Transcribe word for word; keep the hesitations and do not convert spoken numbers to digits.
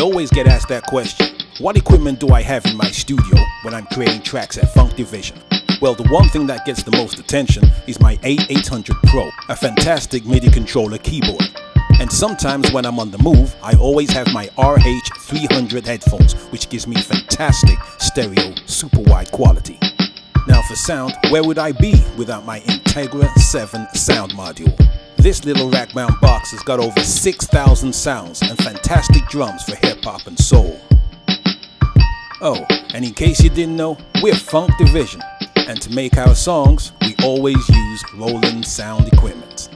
I always get asked that question, what equipment do I have in my studio when I'm creating tracks at Funk Division? Well, the one thing that gets the most attention is my A eight hundred Pro, a fantastic MIDI controller keyboard. And sometimes when I'm on the move, I always have my R H three hundred headphones, which gives me fantastic stereo super wide quality. Now for sound, where would I be without my Integra seven sound module? This little rack mount box has got over six thousand sounds and fantastic drums for hip hop and soul. Oh, and in case you didn't know, we're Funk Division, and to make our songs, we always use Roland sound equipment.